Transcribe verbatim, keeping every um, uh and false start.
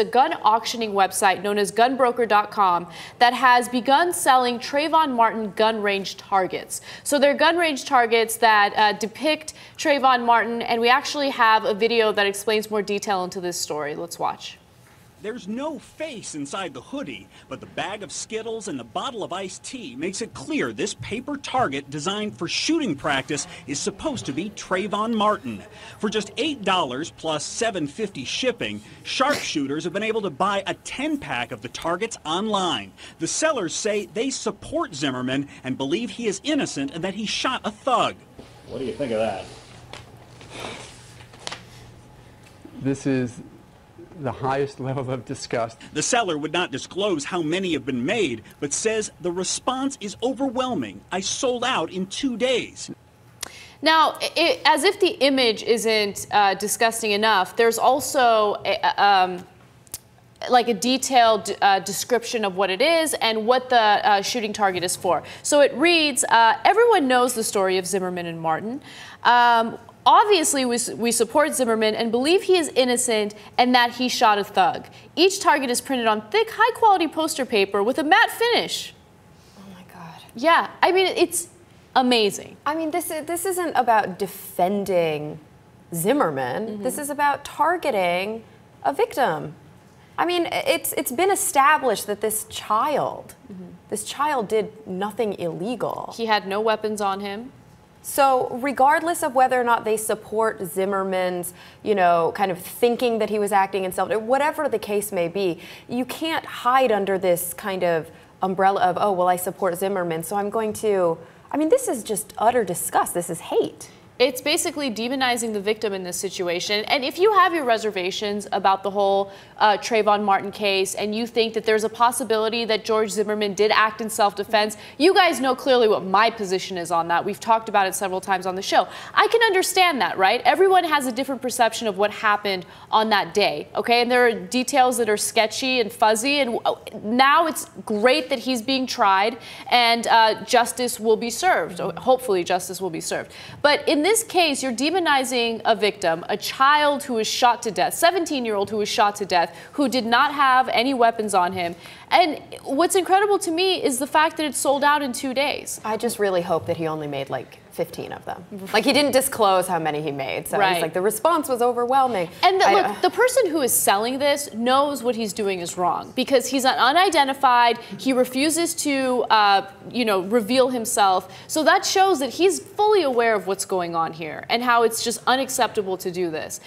the gun auctioning website known as gun broker dot com that has begun selling Trayvon Martin gun range targets. So they're gun range targets that uh, depict Trayvon Martin, and we actually have a video that explains more detail into this story. Let's watch. There's no face inside the hoodie, but the bag of Skittles and the bottle of iced tea makes it clear this paper target designed for shooting practice is supposed to be Trayvon Martin. For just eight dollars plus seven fifty shipping, sharpshooters have been able to buy a ten pack of the targets online. The sellers say they support Zimmerman and believe he is innocent and that he shot a thug. What do you think of that? This is the highest level of disgust. The seller would not disclose how many have been made, but says the response is overwhelming. I sold out in two days. Now, it, as if the image isn't uh, disgusting enough, there's also a, um, like a detailed uh, description of what it is and what the uh, shooting target is for. So it reads, uh, everyone knows the story of Zimmerman and Martin. Um, Obviously, we, we support Zimmerman and believe he is innocent and that he shot a thug. Each target is printed on thick, high-quality poster paper with a matte finish. Oh, my God. Yeah, I mean, it's amazing. I mean, this, this isn't about defending Zimmerman. Mm-hmm. This is about targeting a victim. I mean, it's, it's been established that this child, mm-hmm. this child did nothing illegal. He had no weapons on him. So regardless of whether or not they support Zimmerman's, you know, kind of thinking that he was acting in self, whatever the case may be, you can't hide under this kind of umbrella of, oh, well, I support Zimmerman, so I'm going to, I mean, this is just utter disgust. This is hate. It's basically demonizing the victim in this situation. And if you have your reservations about the whole uh, Trayvon Martin case and you think that there's a possibility that George Zimmerman did act in self-defense, you guys know clearly what my position is on that. We've talked about it several times on the show. I can understand that, right? Everyone has a different perception of what happened on that day, okay? And there are details that are sketchy and fuzzy, and now it's great that he's being tried and uh, justice will be served. Hopefully justice will be served. But in this In this case, you're demonizing a victim, a child who was shot to death, seventeen-year-old who was shot to death, who did not have any weapons on him. And what's incredible to me is the fact that it sold out in two days. I just really hope that he only made like fifteen of them. Like, he didn't disclose how many he made. So right. It's like the response was overwhelming. And the, look, the person who is selling this knows what he's doing is wrong because he's unidentified. He refuses to, uh, you know, reveal himself. So that shows that he's fully aware of what's going on here and how it's just unacceptable to do this.